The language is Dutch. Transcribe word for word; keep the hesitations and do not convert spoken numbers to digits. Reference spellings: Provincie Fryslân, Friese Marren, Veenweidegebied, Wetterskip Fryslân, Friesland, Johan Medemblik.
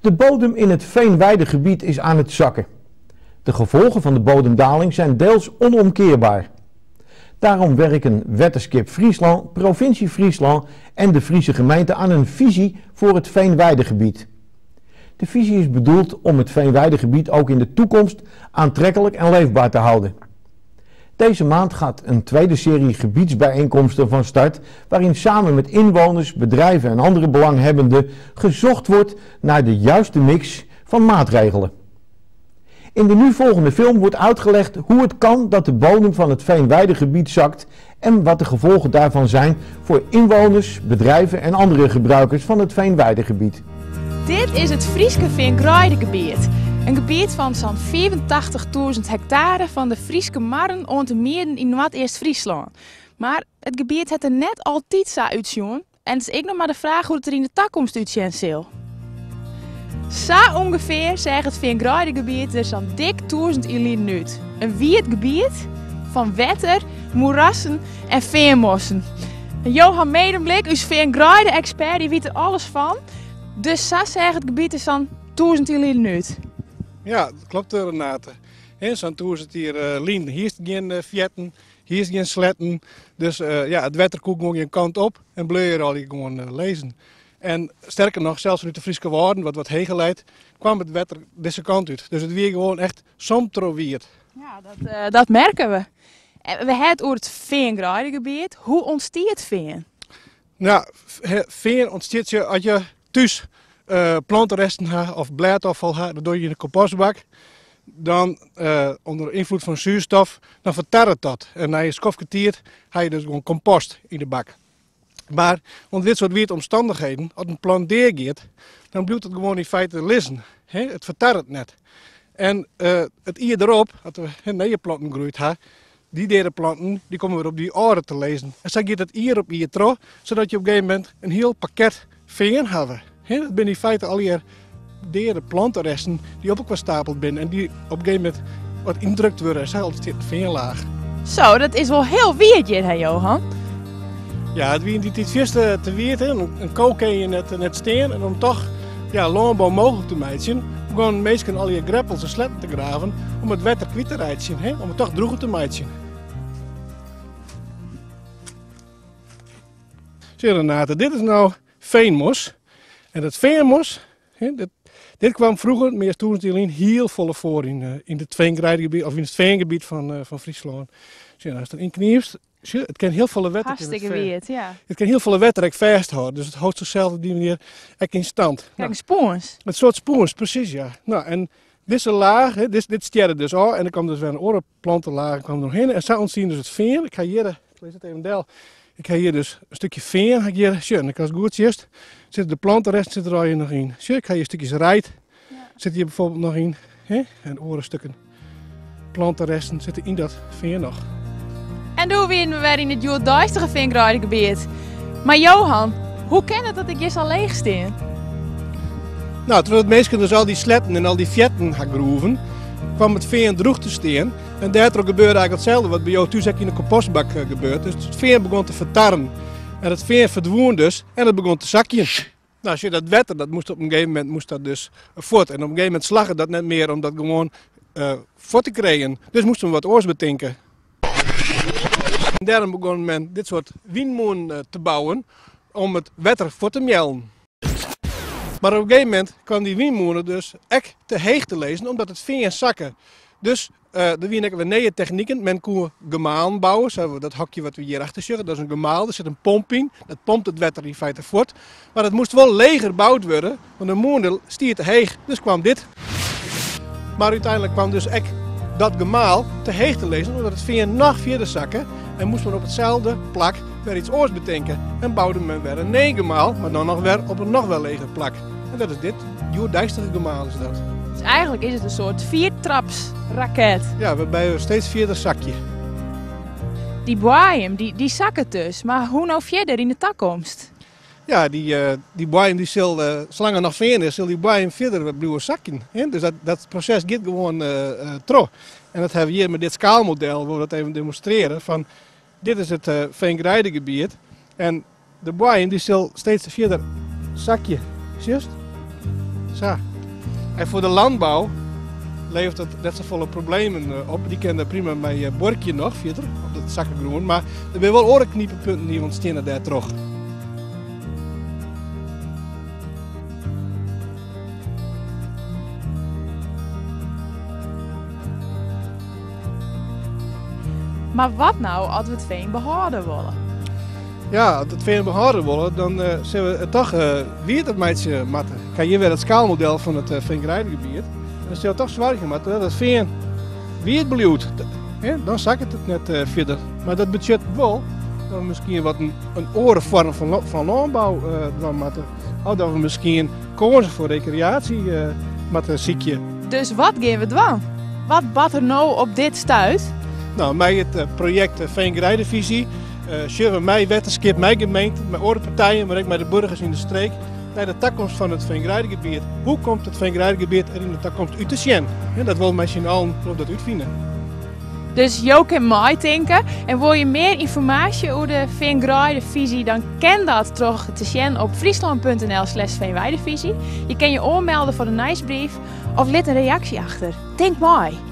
De bodem in het Veenweidegebied is aan het zakken. De gevolgen van de bodemdaling zijn deels onomkeerbaar. Daarom werken Wetterskip Fryslân, Provincie Fryslân en de Friese gemeente aan een visie voor het Veenweidegebied. De visie is bedoeld om het Veenweidegebied ook in de toekomst aantrekkelijk en leefbaar te houden. Deze maand gaat een tweede serie gebiedsbijeenkomsten van start, waarin samen met inwoners, bedrijven en andere belanghebbenden gezocht wordt naar de juiste mix van maatregelen. In de nu volgende film wordt uitgelegd hoe het kan dat de bodem van het Veenweidegebied zakt en wat de gevolgen daarvan zijn voor inwoners, bedrijven en andere gebruikers van het Veenweidegebied. Dit is het Frieske Veenweidegebied. Een gebied van zo'n vierentachtigduizend hectare van de Friese Marren onder de Meerden in Noord-Eerst-Friesland. Maar het gebied heeft er net altijd zo uitzien en het is ik nog maar de vraag hoe het er in de toekomst uitzien zal. Zo ongeveer zegt het Veenweidegebied er zo'n dik duizend jaar uit. Een wierd gebied van wetter, moerassen en veenmossen. Johan Medemblik, uw Veenweidegebied-expert, die weet er alles van. Dus zo zegt het gebied er zo'n duizend jaar uit. Ja, dat klopt Renate. Zo'n duizend jaar uh, lien. Hier is geen uh, vietten, hier is geen sletten. Dus uh, ja, het wetter koek gewoon je kant op en bleu je al die gewoon uh, lezen. En sterker nog, zelfs uit de Friese Wouden, wat wat heegeleid, kwam het wetter deze kant uit. Dus het weer gewoon echt somtrowierd. Ja, dat, uh, dat merken we. En we hebben het over het Veenweidegebied. Hoe ontstiert het veen? Nou, veen ontstiert je als je thuis uh, plantenresten of blaadafval ha, dat doe je in de compostbak. Dan uh, onder invloed van zuurstof, dan vertarret dat. En na je skofketiert, ga je dus gewoon compost in de bak. Maar onder dit soort weird omstandigheden, als een plant deurgeert, dan blijft het gewoon in feite lissen. He? Het vertarret net. En uh, het ier erop, als we nieuwe planten groeit, ha, die derde planten die komen weer op die oren te lezen. En zo gaat het ier op ier terug, zodat je op een gegeven moment een heel pakket veen hebben. He? Dat zijn in feite al die derde plantenresten die op elkaar stapeld binnen en die op een gegeven moment wat indrukt worden. Zelfs dit veenlaag. Zo, dat is wel heel weird, hè Johan? Ja, het wierd dit vast te weert, een kookje net net steen en om toch ja, landbouw mogelijk te maken, gewoon meestal al je greppels en sletten te graven om het wetter kwijt te rijden, hè? Om het toch droger te maken. Zie Renate, dit is nou veenmos en dat veenmos, hè, dit, dit kwam vroeger meer toeristen heel volle voor in uh, in het veengebied of in het veengebied van uh, van Friesland. Zie nou, als het in kniepst. Het kan heel veel wetten. Hartstikke weird, ja. Het kan heel veel wetten vasthouden, dus het houdt zichzelf op die manier in stand. Kijk, nou, spoors. Een soort spoors, precies, ja. Nou, en deze laag, he, dit, dit stierre dus al, en er kwam dus weer een orenplantenlaag doorheen. En zo ontzien dus het veen. Ik ga hier, ik lees het even del. Ik ga hier dus een stukje veen, ga ik hier, sure, ik als goed zit, zitten de plantenresten zitten er al hier nog in. Sure, ik ga hier stukjes rijt, ja. Zit hier bijvoorbeeld nog in, he, en orenstukken plantenresten zitten in dat veen nog. En toen winnen we weer in het Joerduistige Veenweidegebied. Maar Johan, hoe kan het dat ik hier zo leeg steen? Nou, terwijl het meesten dus al die sletten en al die vietten gaan groeven, kwam het veen droeg te steen. En daardoor gebeurde eigenlijk hetzelfde wat bij jou thuis in de compostbak gebeurt. Dus het veen begon te vertarren. En het veen verdwoon dus en het begon te zakje. Nou, als je dat wetter, dat moest op een gegeven moment moest dat dus voort. En op een gegeven moment slaggen dat net meer om dat gewoon uh, voort te krijgen. Dus moesten we wat oors betinken. En daarom begon men dit soort windmoen te bouwen om het wetter voor te melden. Maar op een gegeven moment kwam die windmoenen dus echt te heeg te lezen omdat het veen zakken. Dus uh, er waren we nieuwe technieken. Men kon gemalen bouwen, zo dat hokje wat we hier achter zitten, dat is een gemaal. Er zit een pomp in, dat pompt het wetter in feite voort. Maar het moest wel leger gebouwd worden, want de moen stiert te heeg, dus kwam dit. Maar uiteindelijk kwam dus echt dat gemaal te heeg te lezen omdat het veen nog verder zakken. En moest men op hetzelfde plak weer iets oors bedenken. En bouwde men weer een nee gemaal, maar dan nog weer op een nog wel lege plak. En dat is dit, Joerdijkstige gemaal is dat. Dus eigenlijk is het een soort viertrapsraket. Ja, waarbij we steeds vierder zakje. Die boaiem, die, die zakken dus, maar hoe nou verder in de toekomst? Ja, die, uh, die boaiem die zal, uh, zolang er nog veen is, zal die boaiem verder met blauwe zakken. He? Dus dat, dat proces gaat gewoon uh, uh, trouw. En dat hebben we hier met dit schaalmodel, waar we dat even demonstreren. Van, dit is het uh, Veenweidegebied en de boaiem die zal steeds verder zakje. Just? Zo. En voor de landbouw levert het net zoveel problemen op. Die kennen prima mijn borkje nog, verder, op dat zakkengroen. Maar er zijn wel oren kniepenpunten die ontstaan daar terug. Maar wat nou als we het veen behouden willen? Ja, als we het veen behouden willen, dan uh, zijn we toch uh, weer dat meidje matten. Kan je weer het schaalmodel van het uh, veengebied. Dan zijn we toch zorgen maar dat het veen weer belieuwt. Ja, dan zak het het net uh, verder. Maar dat budget wel, dat we misschien wat een, een orenvorm van, van landbouw uh, dan matten. Of dat we misschien kozen voor recreatie uh, matten ziekje. Dus wat gaan we doen? Wat bad er nou op dit stuit? Nou, mij het project Veengerijdenvisie, uh, mij Wetterskip, mijn gemeente, mijn orenpartijen, maar ook met de burgers in de streek, naar de toekomst van het Veengerijdengebied. Hoe komt het Veengerijdengebied er in de toekomst uit te zien? Ja, dat wil misschien al dat uitvinden. Dus jou en mij denken, en wil je meer informatie over de Veengerijdenvisie, dan ken dat toch te zien op friesland punt n l slash veenweidegebied. Je kan je aanmelden voor de nieuwsbrief of lid een reactie achter. Denk mooi!